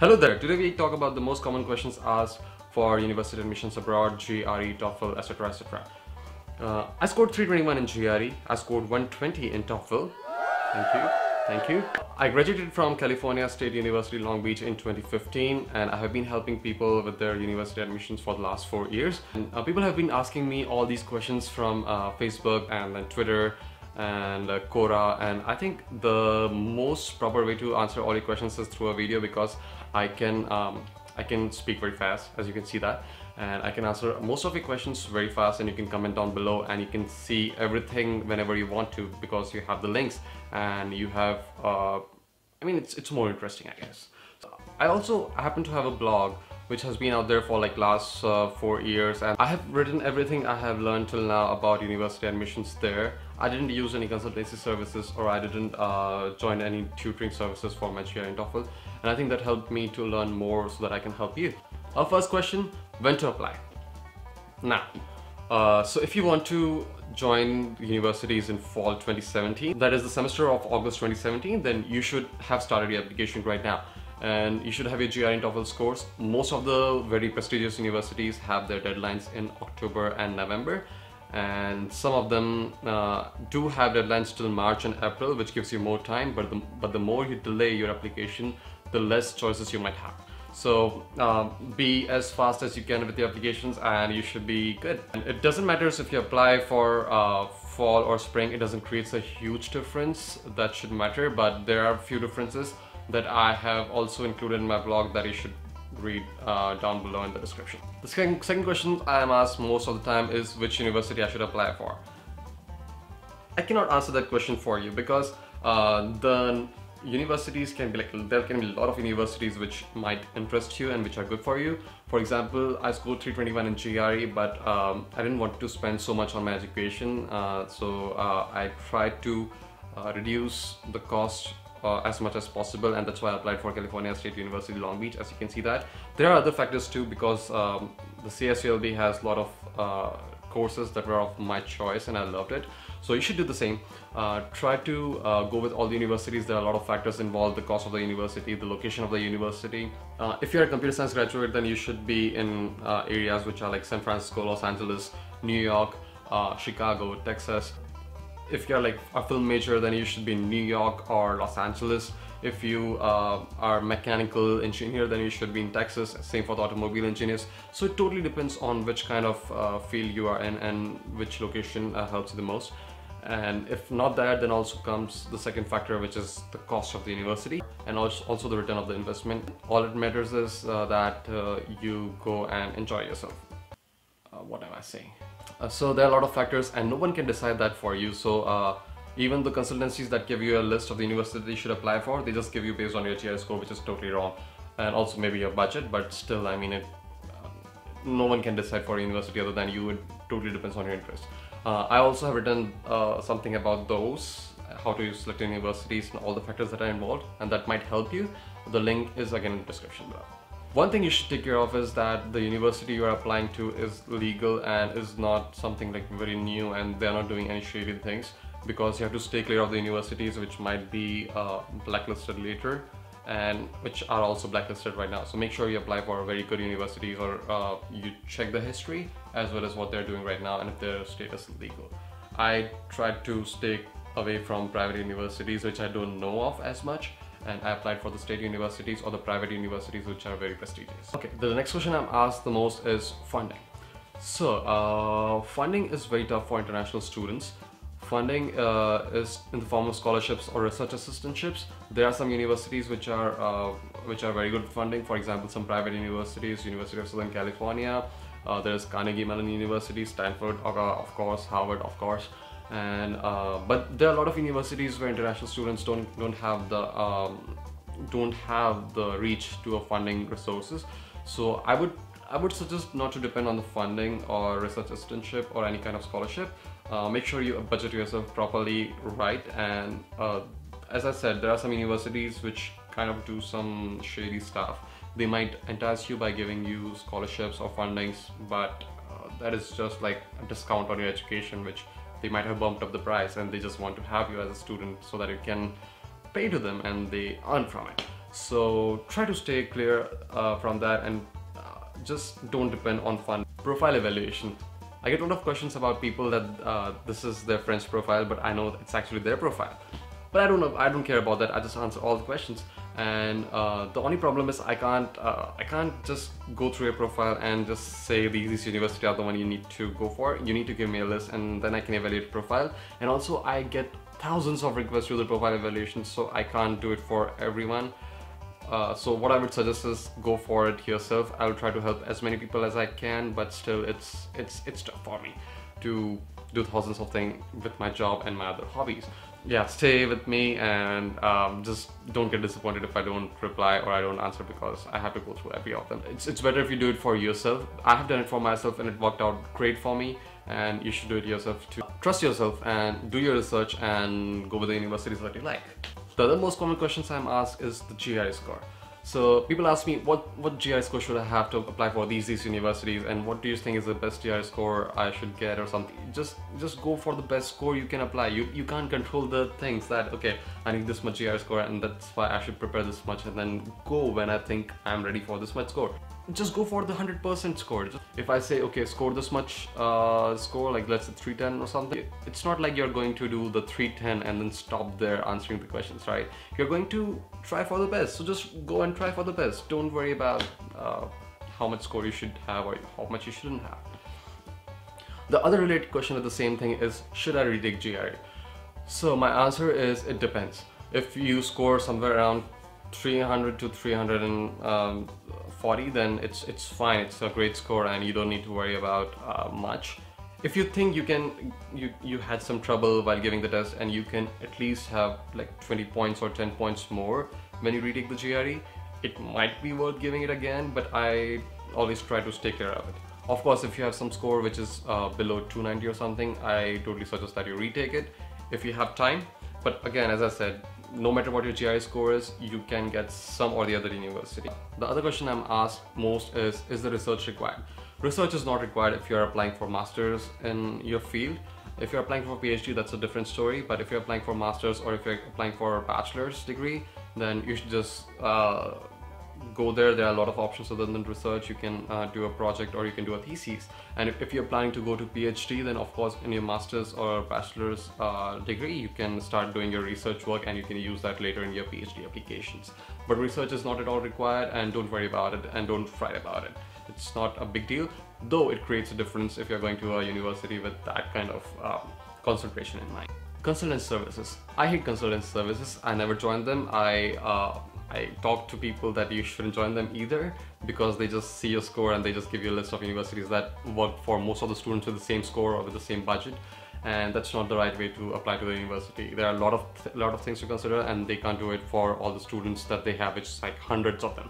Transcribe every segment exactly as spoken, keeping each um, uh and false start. Hello there, today we talk about the most common questions asked for university admissions abroad, G R E, TOEFL, et cetera et cetera. Uh, I scored three twenty-one in G R E, I scored one twenty in TOEFL. Thank you, thank you. I graduated from California State University Long Beach in twenty fifteen and I have been helping people with their university admissions for the last four years. And, uh, people have been asking me all these questions from uh, Facebook and then Twitter and uh, Quora, and I think the most proper way to answer all your questions is through a video because I can um, I can speak very fast, as you can see that, and I can answer most of your questions very fast, and you can comment down below and you can see everything whenever you want to because you have the links and you have uh, I mean it's, it's more interesting, I guess. I also happen to have a blog which has been out there for like last uh, four years and I have written everything I have learned till now about university admissions there. I didn't use any consultancy services or I didn't uh, join any tutoring services for my G R E and TOEFL, and I think that helped me to learn more so that I can help you. Our first question, when to apply? Now, uh, so if you want to join universities in fall twenty seventeen, that is the semester of August twenty seventeen, then you should have started your application right now. And you should have your G R E and TOEFL scores. Most of the very prestigious universities have their deadlines in October and November, and some of them uh, do have deadlines till March and April, which gives you more time, but the, but the more you delay your application, the less choices you might have. So uh, be as fast as you can with your applications and you should be good. And it doesn't matter if you apply for uh, fall or spring, it doesn't create a huge difference that should matter, but there are a few differences that I have also included in my blog that you should read uh, down below in the description. The second, second question I am asked most of the time is which university I should apply for. I cannot answer that question for you because uh, the universities can be like, there can be a lot of universities which might interest you and which are good for you. For example, I scored three twenty-one in G R E, but um, I didn't want to spend so much on my education, uh, so uh, I tried to uh, reduce the cost Uh, as much as possible, and that's why I applied for California State University Long Beach, as you can see that. There are other factors too because um, the C S U L B has a lot of uh, courses that were of my choice and I loved it. So you should do the same. Uh, try to uh, go with all the universities. There are a lot of factors involved, the cost of the university, the location of the university. Uh, if you're a computer science graduate, then you should be in uh, areas which are like San Francisco, Los Angeles, New York, uh, Chicago, Texas. If you're like a film major, then you should be in New York or Los Angeles. If you uh, are a mechanical engineer, then you should be in Texas. Same for the automobile engineers. So it totally depends on which kind of uh, field you are in and which location uh, helps you the most. And if not that, then also comes the second factor, which is the cost of the university and also, also the return of the investment. All it matters is uh, that uh, you go and enjoy yourself. Uh, what am I saying? Uh, so there are a lot of factors and no one can decide that for you, so uh, even the consultancies that give you a list of the universities you should apply for, they just give you based on your G R E score, which is totally wrong, and also maybe your budget, but still, I mean, it, uh, no one can decide for a university other than you. It totally depends on your interest. Uh, I also have written uh, something about those, how to select universities and all the factors that are involved, and that might help you. The link is again in the description below. One thing you should take care of is that the university you are applying to is legal and is not something like very new and they're not doing any shady things, because you have to stay clear of the universities which might be uh, blacklisted later and which are also blacklisted right now. So make sure you apply for very good universities, or uh, you check the history as well as what they're doing right now and if their status is legal. I tried to stay away from private universities which I don't know of as much, and I applied for the state universities or the private universities which are very prestigious. Okay, the next question I'm asked the most is funding. So, uh, funding is very tough for international students. Funding uh, is in the form of scholarships or research assistantships. There are some universities which are, uh, which are very good for funding. For example, some private universities, University of Southern California, uh, there's Carnegie Mellon University, Stanford, of course, Harvard, of course. And uh, but there are a lot of universities where international students don't don't have the um, don't have the reach to a funding resources. So I would I would suggest not to depend on the funding or research assistantship or any kind of scholarship. Uh, make sure you budget yourself properly, right? And uh, as I said, there are some universities which kind of do some shady stuff. They might entice you by giving you scholarships or fundings, but uh, that is just like a discount on your education, which they might have bumped up the price and they just want to have you as a student so that you can pay to them and they earn from it. So try to stay clear uh, from that, and uh, just don't depend on fun. Profile evaluation. I get a lot of questions about people that uh, this is their friend's profile, but I know it's actually their profile. But I don't know, I don't care about that. I just answer all the questions, and uh, the only problem is I can't uh, I can't just go through a profile and just say these universities are the one you need to go for. You need to give me a list, and then I can evaluate the profile. And also I get thousands of requests to the profile evaluation, so I can't do it for everyone. Uh, so what I would suggest is go for it yourself. I will try to help as many people as I can, but still it's it's it's tough for me to do thousands of things with my job and my other hobbies. Yeah, stay with me, and um, just don't get disappointed if I don't reply or I don't answer, because I have to go through every of them. It's, it's better if you do it for yourself. I have done it for myself and it worked out great for me, and you should do it yourself too. Trust yourself and do your research and go with the universities that you like. The other most common questions I'm asked is the G R E score. So people ask me what, what G R E score should I have to apply for these, these universities, and what do you think is the best G R E score I should get or something. Just just go for the best score you can apply. You, you can't control the things that, okay, I need this much G R E score and that's why I should prepare this much and then go when I think I'm ready for this much score. Just go for the one hundred percent score. If I say, okay, score this much uh, score, like let's say three ten or something, it's not like you're going to do the three ten and then stop there answering the questions, right? You're going to try for the best, so just go and try for the best. Don't worry about uh, how much score you should have or how much you shouldn't have. The other related question with the same thing is, should I retake G R E? So my answer is, it depends. If you score somewhere around three hundred to three hundred forty, then it's it's fine. It's a great score and you don't need to worry about uh, much. If you think you can you you had some trouble while giving the test and you can at least have like twenty points or ten points more when you retake the G R E, it might be worth giving it again, but I always try to take care of it. Of course, if you have some score which is uh, below two ninety or something, I totally suggest that you retake it if you have time. But again, as I said, no matter what your G R E score is, you can get some or the other university. The other question I'm asked most is, is the research required? Research is not required if you're applying for masters in your field. If you're applying for a PhD, that's a different story, but if you're applying for masters or if you're applying for a bachelor's degree, then you should just uh, go there. There are a lot of options other than research. You can uh, do a project or you can do a thesis. And if, if you're planning to go to PhD, then of course in your master's or bachelor's uh, degree, you can start doing your research work and you can use that later in your PhD applications. But research is not at all required, and don't worry about it and don't fret about it. It's not a big deal, though it creates a difference if you're going to a university with that kind of um, concentration in mind. Consultant services. I hate consultant services. I never joined them. I uh, I talk to people that you shouldn't join them either, because they just see your score and they just give you a list of universities that work for most of the students with the same score or with the same budget, and that's not the right way to apply to the university. There are a lot of th lot of things to consider, and they can't do it for all the students that they have, which is like hundreds of them.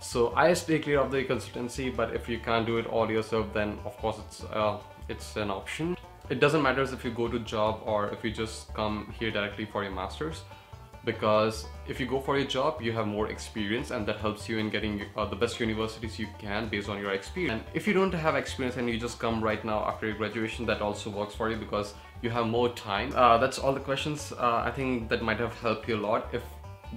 So I stay clear of the consultancy, but if you can't do it all yourself, then of course it's uh, it's an option. It doesn't matter if you go to job or if you just come here directly for your master's, because if you go for a job, you have more experience, and that helps you in getting uh, the best universities you can based on your experience. And if you don't have experience and you just come right now after your graduation, that also works for you because you have more time. Uh, that's all the questions. Uh, I think that might have helped you a lot. If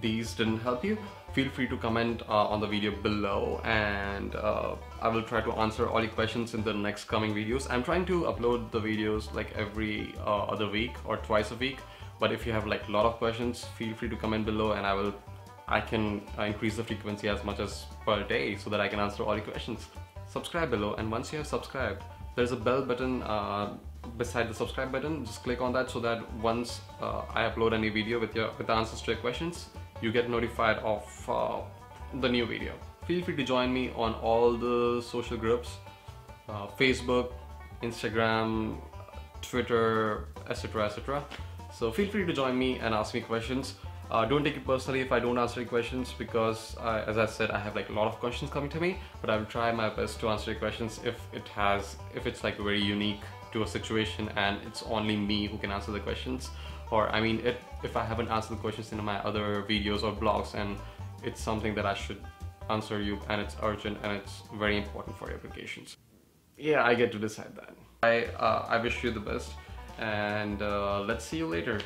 these didn't help you, feel free to comment uh, on the video below, and uh, I will try to answer all your questions in the next coming videos. I'm trying to upload the videos like every uh, other week or twice a week. But if you have like a lot of questions, feel free to comment below, and I will, I can increase the frequency as much as per day so that I can answer all your questions. Subscribe below, and once you have subscribed, there's a bell button uh, beside the subscribe button. Just click on that so that once uh, I upload any video with your with the answers to your questions, you get notified of uh, the new video. Feel free to join me on all the social groups, uh, Facebook, Instagram, Twitter, et cetera, et cetera. So feel free to join me and ask me questions. Uh, don't take it personally if I don't answer your questions, because I, as I said, I have like a lot of questions coming to me, but I will try my best to answer your questions if it has, if it's like very unique to a situation and it's only me who can answer the questions. Or I mean, it, if I haven't answered the questions in my other videos or blogs and it's something that I should answer you and it's urgent and it's very important for your applications. Yeah, I get to decide that. I, uh, I wish you the best. And uh, let's see you later.